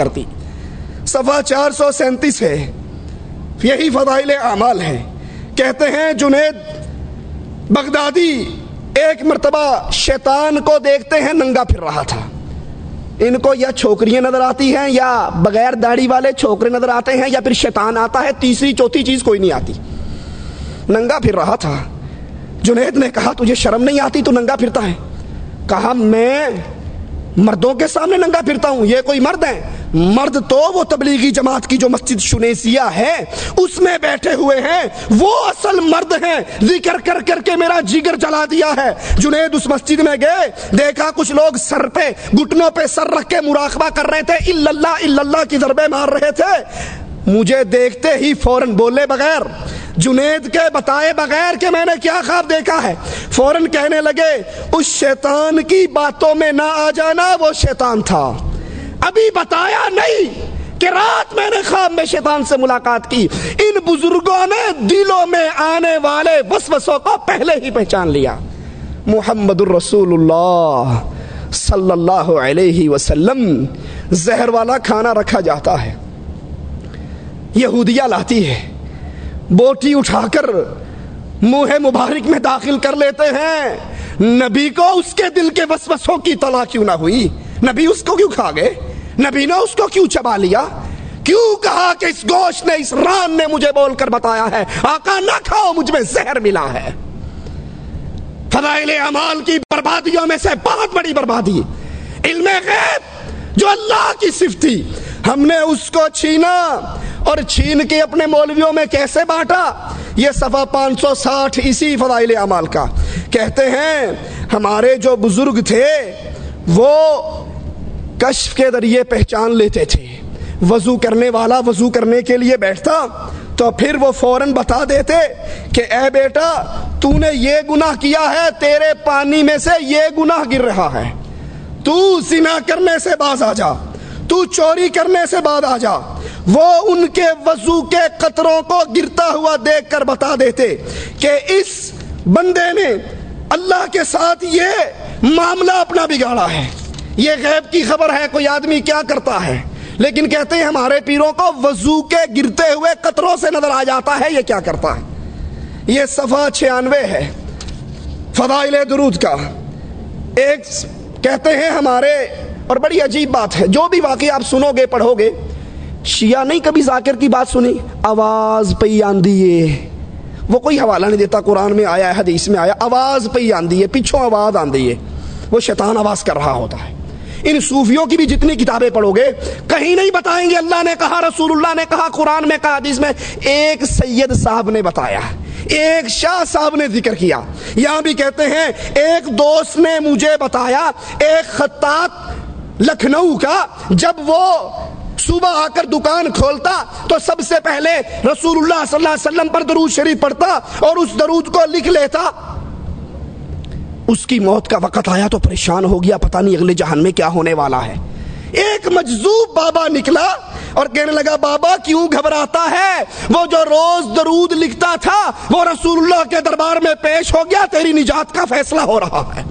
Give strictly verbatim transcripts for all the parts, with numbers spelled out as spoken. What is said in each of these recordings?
करती। सफ़ा चार सौ सैंतीस है, यही फ़ज़ाइल आमाल है। कहते हैं जुनेद बगदादी एक मरतबा शैतान को देखते हैं नंगा फिर रहा था। इनको या छोकरियाँ नज़र आती हैं या बग़ैर दाढ़ी वाले छोकरे नज़र आते हैं या फिर शैतान आता है, तीसरी चौथी चीज़ कोई नहीं आती। नंगा फिर रहा था। जुनेद ने कहा तुझे शर्म नहीं आती, तू नंगा फिरता है। कहा मैं मर्दों के सामने नंगा फिरता हूँ, ये कोई मर्द हैं? मर्द तो वो तबलीगी जमात की जो मस्जिद शुनेसिया है उसमें बैठे हुए हैं, वो असल मर्द हैं। जिक्र कर करके मेरा जिगर जला दिया है। जुनेद उस मस्जिद में गए, देखा कुछ लोग सर पे घुटनों पे सर रख के मुराकबा कर रहे थे, इल्लल्लाह इल्लल्लाह की ज़रबे मार रहे थे। मुझे देखते ही फौरन, बोले बगैर, जुनेद के बताए बगैर कि मैंने क्या ख्वाब देखा है, फौरन कहने लगे उस शैतान की बातों में ना आ जाना, वो शैतान था। अभी बताया नहीं कि रात मैंने ख्वाब में शैतान से मुलाकात की। इन बुजुर्गों ने दिलों में आने वाले वसवसों को पहले ही पहचान लिया। मोहम्मदुर रसूलुल्लाह सल्लल्लाहु अलैहि वसल्लम, जहर वाला खाना रखा जाता है, यहूदिया लाती है, बोटी उठाकर मुँह मुबारक में दाखिल कर लेते हैं। नबी को उसके दिल के वसवसों की तला क्यों ना हुई? नबी उसको क्यों खा गए? नबी ने उसको क्यों चबा लिया? क्यों कहा कि इस गोश्त ने, इस रान ने मुझे बोलकर बताया है आका ना खाओ, मुझ में जहर मिला है। फ़ज़ाइल अमाल की बर्बादियों में से बहुत बड़ी बर्बादी इल्मे गैब, जो अल्लाह की सिफ़त थी, हमने उसको छीना और छीन के अपने मौलवियों में कैसे बांटा। ये सफ़ा पाँच सौ साठ इसी फ़ज़ाइल अमाल का। कहते हैं हमारे जो बुज़ुर्ग थे वो कश्फ के ज़रिए पहचान लेते थे। वज़ू करने वाला वज़ू करने के लिए बैठता तो फिर वो फ़ौरन बता देते कि ए बेटा तूने ये गुनाह किया है, तेरे पानी में से ये गुनाह गिर रहा है, तू ज़िना करने से बाज आ जा, तू चोरी करने से बाज आ जा। वो उनके वजू के कतरों को गिरता हुआ देखकर बता देते कि इस बंदे ने अल्लाह के साथ ये मामला अपना बिगाड़ा है, ये गैब की खबर है कोई आदमी क्या करता है। लेकिन कहते हैं हमारे पीरों को वजू के गिरते हुए कतरों से नजर आ जाता है ये क्या करता है। ये सफ़ा छियानवे है फ़ज़ाइल दुरूद का। एक कहते हैं हमारे, और बड़ी अजीब बात है, जो भी वाकई आप सुनोगे पढ़ोगे, शिया नहीं कभी जाकिर की बात सुनी, आवाज़ पे ही आंदी है, वो कोई हवाला नहीं देता कुरान में आया है हदीस में आया, आवाज़ पे ही आंदी है, पीछों आवाज़ आंदी है, वो शैतान आवाज़ कर रहा होता है। इन सूफियों की भी जितनी किताबें पढ़ोगे कहीं नहीं बताएंगे अल्लाह ने कहा, रसूलुल्लाह ने कहा, कुरान में कहा, हदीस में। एक सैयद साहब ने बताया, एक शाह साहब ने जिक्र किया। यहाँ भी कहते हैं एक दोस्त ने मुझे बताया, एक खत्तात लखनऊ का जब वो सुबह आकर दुकान खोलता तो सबसे पहले रसूलुल्लाह सल्लल्लाहु अलैहि वसल्लम पर दरूद शरीफ पढ़ता और उस दरूद को लिख लेता। उसकी मौत का वक़्त आया तो परेशान हो गया, पता नहीं अगले जहान में क्या होने वाला है। एक मजजूब बाबा निकला और कहने लगा बाबा क्यों घबराता है, वो जो रोज दरूद लिखता था वो रसूलुल्लाह के दरबार में पेश हो गया, तेरी निजात का फैसला हो रहा है।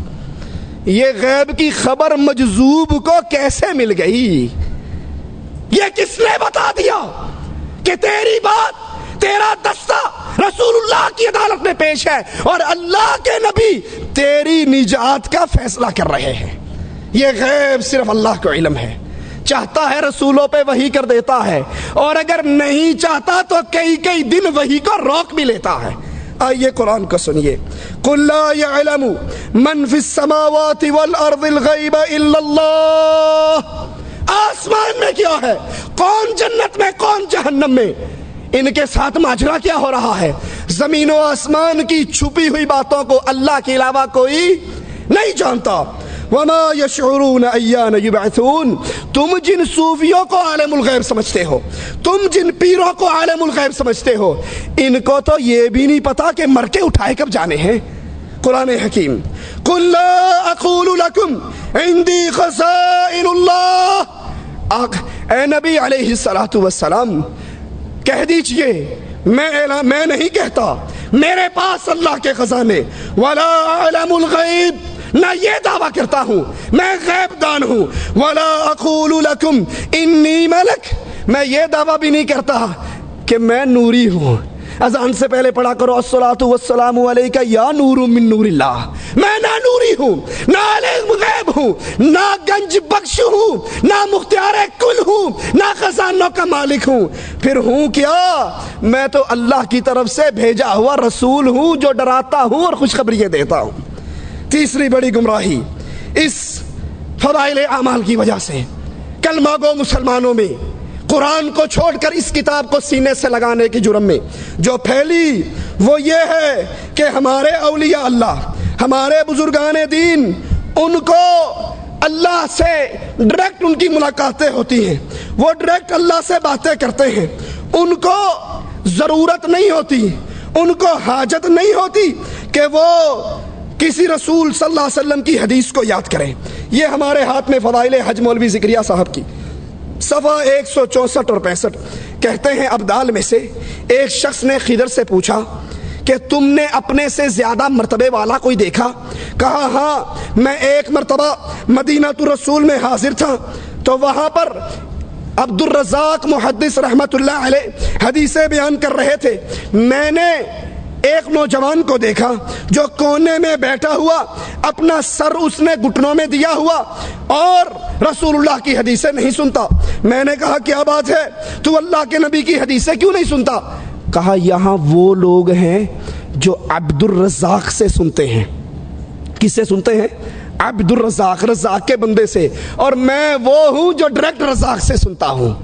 ये गैब की खबर मजजूब को कैसे मिल गई? ये किसने बता दिया कि तेरी बात, तेरा दस्ता रसूलुल्लाह की अदालत में पेश है और अल्लाह के नबी तेरी निजात का फैसला कर रहे हैं? ये गैब सिर्फ अल्लाह को इल्म है। चाहता है रसूलों पे वही कर देता है और अगर नहीं चाहता तो कई कई दिन वही को रोक भी लेता है। आइए कुरान को सुनिए, कुल ला यअलमु मन फिस समावाति वल अर्दिल गैब इल्लल्लाह। आसमान में क्या है, कौन जन्नत में, कौन जहन्नम में, इनके साथ माजरा क्या हो रहा है? जमीन और आसमान की छुपी हुई बातों को अल्लाह के अलावा कोई नहीं जानता। वमा यशऊरून अय्यान युबअसून। तुम जिन सूफियों को आलमुल गैब समझते हो, तुम जिन पीरों को आलमुल गैब समझते हो, इनको तो ये भी नहीं पता कि मर के उठाए कब जाने हैं। कुरान हकीम, कुल ला अक़ूलु लकुम इंदी ख़ज़ाइनुल्लाह। ए नबी अलैहिस्सलातु वस्सलाम, कह दीजिए मैं मैं नहीं कहता मेरे पास अल्लाह के खजाने, वला अअलमुल गैब, मैं ये दावा करता हूँ मैं गैबदान हूँ, वला अक़ूलु लकुम इन्नी मलक, मैं ये दावा भी नहीं करता कि मैं नूरी हूँ। अजान से पहले पढ़ा करो अस्सलातु वस्सलामु अलैका या नूरु मिन नूरिल्लाह। मैं ना नूरी हूँ, ना आलिम गैब हूँ, ना गंज बख्श हूँ, ना मुख्तियार कुल हूँ, ना खजानों का मालिक हूँ, फिर हूँ क्या? मैं तो अल्लाह की तरफ से भेजा हुआ रसूल हूँ जो डराता हूँ और खुशखबरियाँ देता हूँ। तीसरी बड़ी गुमराही इस फवाइल अमाल की वजह से कलमा गो मुसलमानों में कुरान को छोड़कर इस किताब को सीने से लगाने की जुर्म में जो फैली वो ये है कि हमारे औलिया अल्लाह, हमारे बुजुर्गान दीन, उनको अल्लाह से डायरेक्ट उनकी मुलाकातें होती हैं, वो डायरेक्ट अल्लाह से बातें करते हैं, उनको ज़रूरत नहीं होती, उनको हाजत नहीं होती कि वो किसी रसूल सल्लल्लाहु अलैहि वसल्लम की हदीस को याद करें। ये हमारे हाथ में फ़वाइल हम्ज़लवी ज़िक्रिया साहब की सफ़ा एक सौ चौंसठ और पैंसठ कहते हैं, अब्दाल में से एक शख्स ने खिदर से पूछा कि तुमने अपने से ज़्यादा मरतबे वाला कोई देखा? कहा हाँ, मैं एक मरतबा मदीनातुर रसूल में हाजिर था तो वहाँ पर अब्दुल रज़ाक मुहद्दिस रहमतुल्लाह अलैह हदीसें बयान कर रहे थे, मैंने एक नौजवान को देखा जो कोने में बैठा हुआ अपना सर उसने घुटनों में दिया हुआ और रसूलुल्लाह की हदीसें नहीं सुनता। मैंने कहा क्या बात है, तू अल्लाह के नबी की हदीसें क्यों नहीं सुनता? कहा यहाँ वो लोग हैं जो अब्दुल रज़ाक से सुनते हैं। किससे सुनते हैं? अब्दुल रज़ाक, रज़ाक के बंदे से, और मैं वो हूँ जो डायरेक्ट रज़ाक से सुनता हूँ।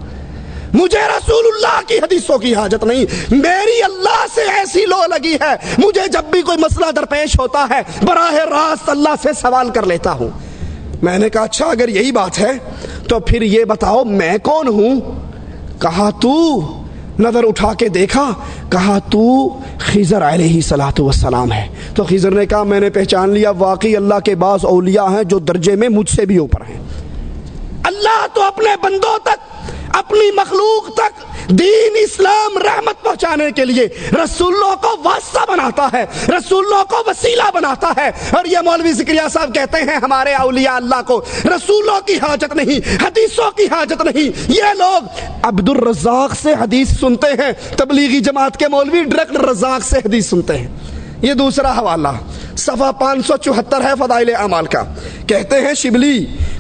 मुझे रसूलुल्लाह की हदीसों की हाजत नहीं, मेरी अल्लाह से ऐसी लो लगी है, मुझे जब भी कोई मसला दरपेश होता है बराह रास्त अल्लाह से सवाल कर लेता हूँ। मैंने कहा अच्छा अगर यही बात है तो फिर ये बताओ मैं कौन हूँ? कहा तू, नज़र उठा के देखा, कहा तू खिज़र अलैहि सलातु वस्सलाम है। तो खिज़र ने कहा मैंने पहचान लिया, वाकई अल्लाह के बाज़ औलिया हैं जो दर्जे में मुझसे भी ऊपर हैं। अल्लाह तो अपने बंदों तक, अपनी मखलूक तक दीन इस्लाम रहमत पहुंचाने के लिए रसूलों को वास्ता बनाता है, रसूलों को वसीला बनाता है, और ये मौलवी ज़िक्रिया साहब कहते हैं हमारे औलिया अल्लाह को रसूलों की हाजत नहीं, हदीसों की हाजत नहीं। ये लोग अब्दुल रज़ाक से हदीस सुनते हैं, तबलीगी जमात के मौलवी डायरेक्ट रज़ाक से हदीस सुनते हैं। ये दूसरा हवाला सफ़ा पाँच सौ चौहत्तर है फ़दाइल अमाल का। कहते हैं शिबली,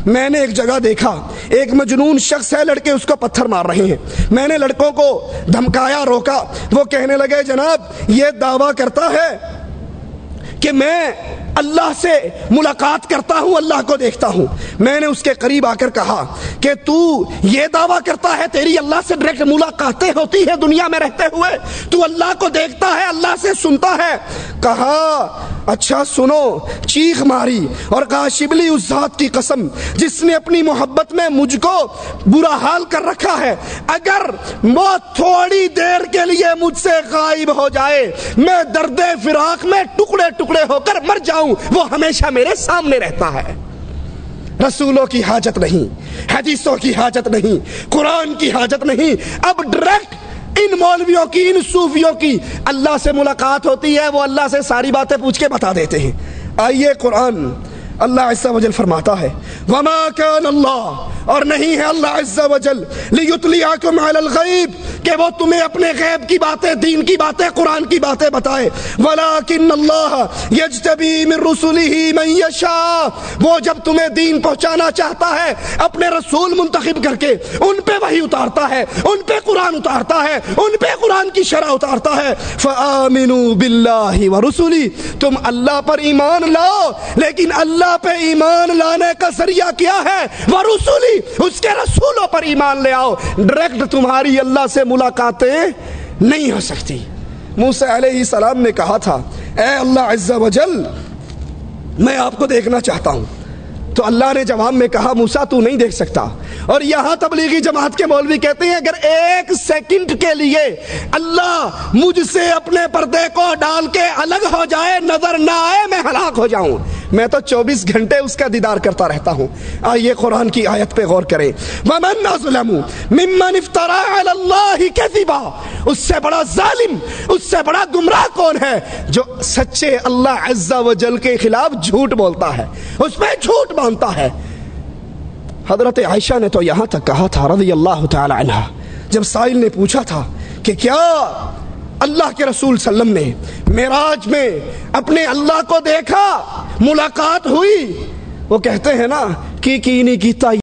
मैंने एक जगह देखा एक मजनून शख्स है, लड़के उसको पत्थर मार रहे हैं। मैंने लड़कों को धमकाया, रोका, वो कहने लगे जनाब ये दावा करता है कि मैं अल्लाह से मुलाकात करता हूँ, अल्लाह को देखता हूँ। मैंने उसके करीब आकर कहा कि तू ये दावा करता है, तेरी अल्लाह से डायरेक्ट मुलाकातें होती है दुनिया में रहते हुए, तू अल्लाह को देखता है, अल्लाह से सुनता है। कहा अच्छा सुनो, चीख मारी और कहा शिबली उस ज़ात की कसम जिसने अपनी मोहब्बत में मुझको बुरा हाल कर रखा है, अगर वो थोड़ी देर के लिए मुझसे गायब हो जाए मैं दर्द फिराक में टुकड़े टुकड़े होकर मर जाऊँ, वो हमेशा मेरे सामने रहता है। रसूलों की हाजत नहीं, हदीसों की हाजत नहीं, कुरान की हाजत नहीं। अब डायरेक्ट इन मौलवियों की, इन सूफियों की अल्लाह से मुलाकात होती है, वो अल्लाह से सारी बातें पूछ के बता देते हैं। आइए कुरान, अल्लाह अज़्ज़ा वजल फरमाता है वमा कान अल्लाह, और नहीं है अल्लाह अज़्ज़ा वजल लियुतलियाकुम अलल गैब, कि वो तुम्हें अपने गैब की बातें, दीन की बातें, कुरान की बातें बताए, वलाकिन अल्लाह यज्तबी मिन रुसुलिही मन यशा, वो जब तुम्हें दीन पहुँचाना चाहता है अपने रसूल मुंतखब करके उन पर वही उतारता है, उन पर कुरान उतारता है, उन पर कुरान की शरह उतारता है। फ़आमिनू बिल्लाहि व रुसुली, तुम अल्लाह पर ईमान लाओ, लेकिन अल्लाह पे ईमान लाने का जरिया क्या है? वरुसुली, उसके रसूलों पर ईमान ले आओ, डायरेक्ट तुम्हारी अल्लाह से मुलाकातें नहीं हो सकती। मूसा अलैहि सलाम ने कहा था ए अल्लाह अज़्ज़ा वजल मैं आपको देखना चाहता हूं, तो अल्लाह ने जवाब में कहा मूसा तू नहीं देख सकता। और यहाँ तबलीगी जमात के मौलवी कहते हैं अगर एक सेकंड के लिए अल्लाह मुझसे अपने पर्दे को डाल के अलग हो जाए, नजर ना आए, मैं हलाक हो जाऊं। मैं तो चौबीस घंटे उसका दीदार करता रहता हूँ। आइए कुरान की आयत पे गौर करें। वमन नज़लमु मिम्मन इफ्तरा अला अल्लाह कज़िबा, उससे बड़ा जालिम, उससे बड़ा गुमराह कौन है जो सच्चे अल्लाह अज़्ज़ा वजल के खिलाफ झूठ बोलता है, उसमें झूठ बांधता है। हजरत आयशा ने तो यहाँ तक कहा था रज़ियल्लाहु तआला अन्हा, जब साइल ने पूछा था कि क्या अल्लाह के रसूल सल्लम ने मेराज में अपने अल्लाह को देखा, मुलाकात हुई? वो कहते हैं ना कि कीनी की